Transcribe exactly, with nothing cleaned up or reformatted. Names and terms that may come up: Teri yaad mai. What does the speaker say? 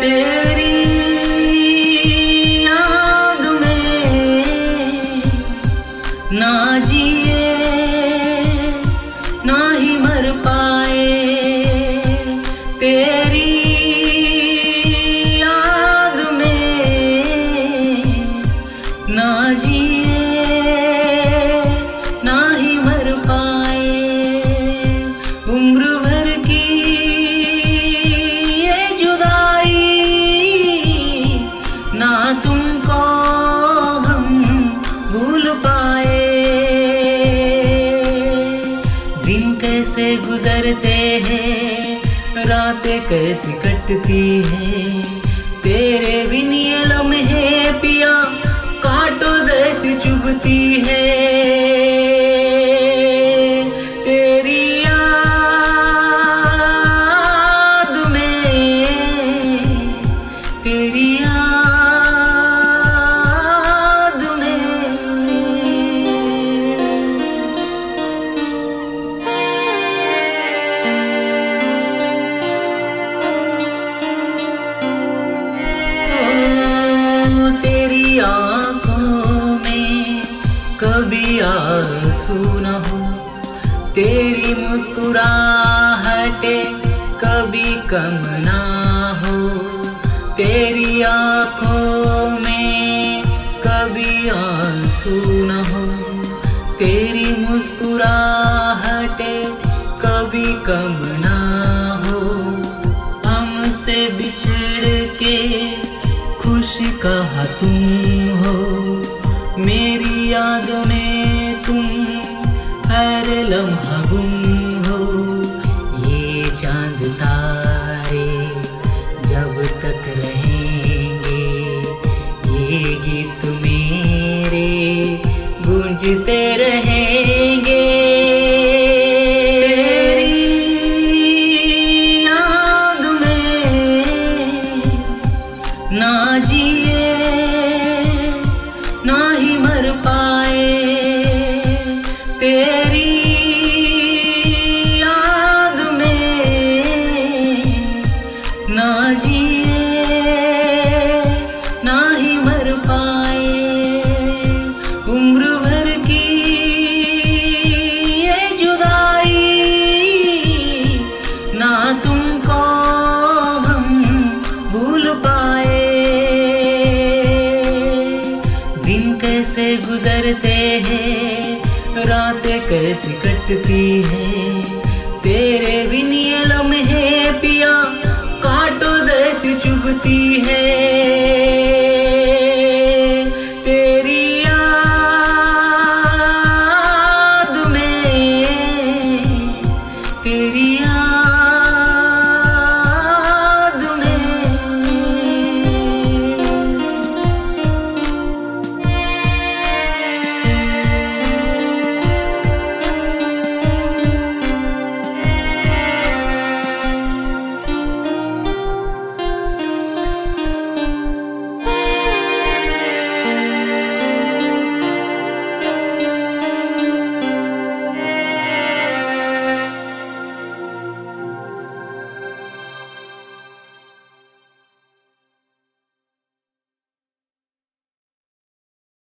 तेरी याद में ना जिए ना ही मर पाए, तेरी याद में ना जिए ना ही मर पाए। उम्र भर की ना तुमको हम भूल पाए। दिन कैसे गुजरते हैं, रातें कैसी कटती हैं, तेरे बिन ये लम्हे पिया कांटों जैसी चुभती है। तेरी याद में, तेरी याद कभी आंसू न हो, तेरी मुस्कुराहटे कभी कम ना हो, तेरी आँखों में कभी आंसू न हो, तेरी मुस्कुराहटे कभी कम ना हो। हमसे बिछड़ के खुश कहा तुम हो, मेरी याद में तुम हर लम्हा गुम हो। ये चांद तारे जब तक रहेंगे, ये गीत मेरे गूंजते रहेंगे। तेरी याद में ना जिए ना ही मर पाए, तेरी याद में ना जिए ना ही मर पाए। उम्र भर की ये जुदाई ना तुमको हम भूल पाए। कैसे गुजरते हैं, रातें कैसी कटती हैं, तेरे बिन ये लम्हे पिया कांटों जैसी चुभती है।